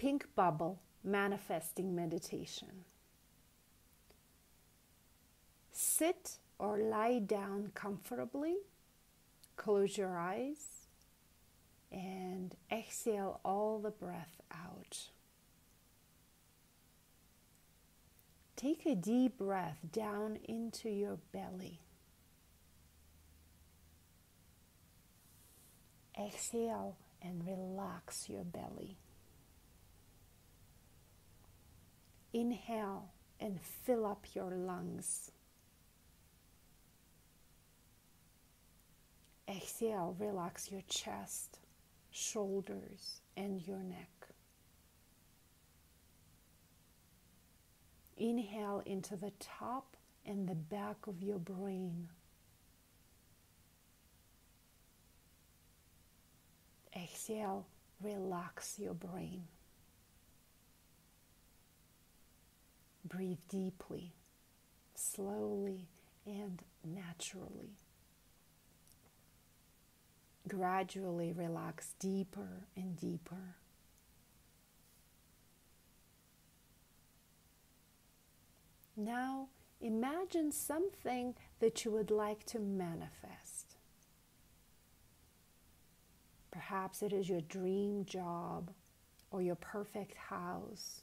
pink bubble, manifesting meditation. Sit or lie down comfortably. Close your eyes and exhale all the breath out. Take a deep breath down into your belly. Exhale and relax your belly. Inhale and fill up your lungs. Exhale, relax your chest, shoulders, and your neck. Inhale into the top and the back of your brain. Exhale, relax your brain. Breathe deeply, slowly, and naturally. Gradually relax deeper and deeper. Now imagine something that you would like to manifest. Perhaps it is your dream job or your perfect house,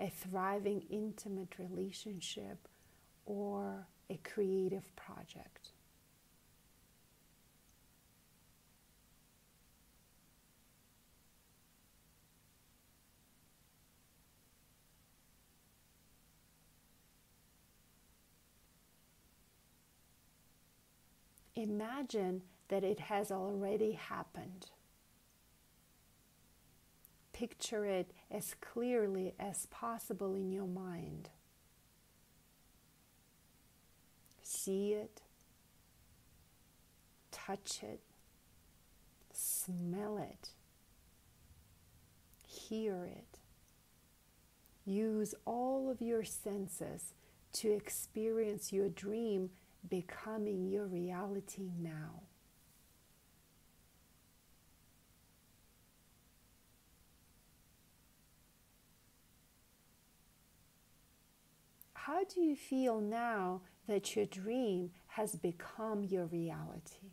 a thriving intimate relationship, or a creative project. Imagine that it has already happened. Picture it as clearly as possible in your mind. See it, touch it, smell it, hear it. Use all of your senses to experience your dream becoming your reality now. How do you feel now that your dream has become your reality?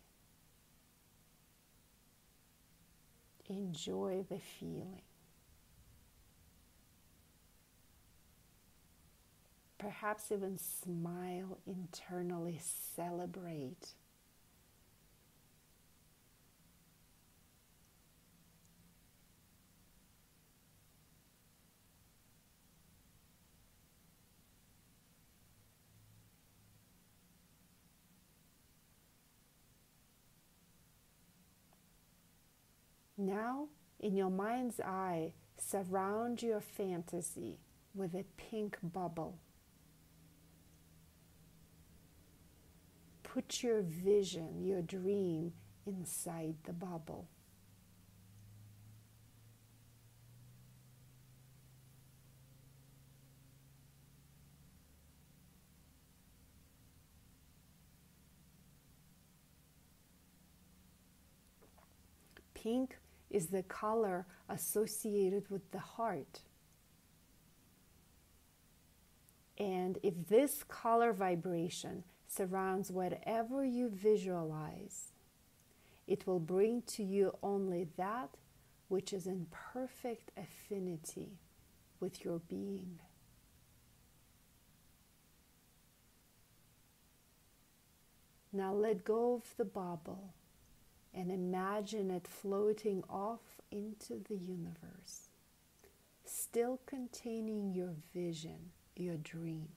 Enjoy the feeling. Perhaps even smile internally, celebrate. Now, in your mind's eye, surround your fantasy with a pink bubble. Put your vision, your dream, inside the bubble. Pink is the color associated with the heart. And if this color vibration surrounds whatever you visualize, it will bring to you only that which is in perfect affinity with your being. Now let go of the bubble and imagine it floating off into the universe, still containing your vision, your dream.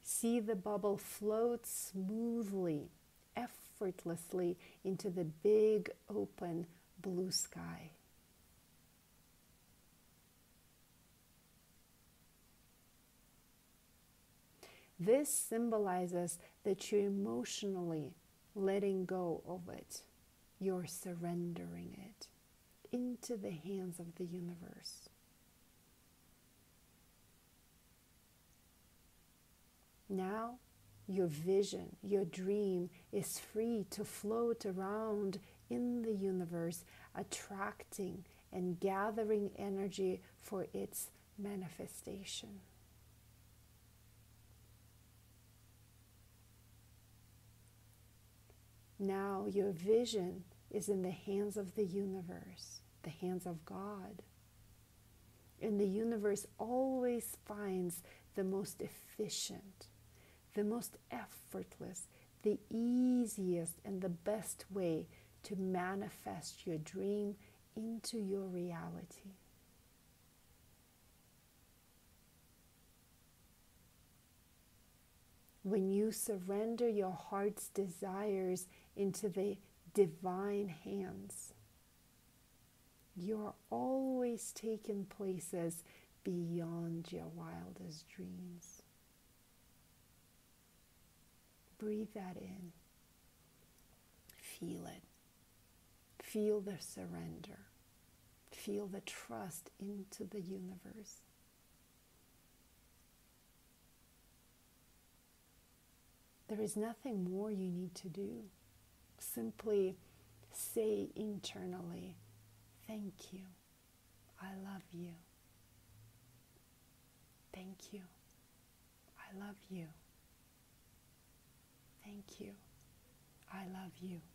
See the bubble float smoothly, effortlessly into the big, open, blue sky. This symbolizes that you're emotionally letting go of it. You're surrendering it into the hands of the universe. Now, your vision, your dream is free to float around in the universe, attracting and gathering energy for its manifestation. Now your vision is in the hands of the universe, the hands of God. And the universe always finds the most efficient, the most effortless, the easiest and the best way to manifest your dream into your reality. When you surrender your heart's desires into the divine hands, you are always taken places beyond your wildest dreams. Breathe that in. Feel it. Feel the surrender. Feel the trust into the universe. There is nothing more you need to do. Simply say internally, thank you. I love you. Thank you. I love you. Thank you. I love you.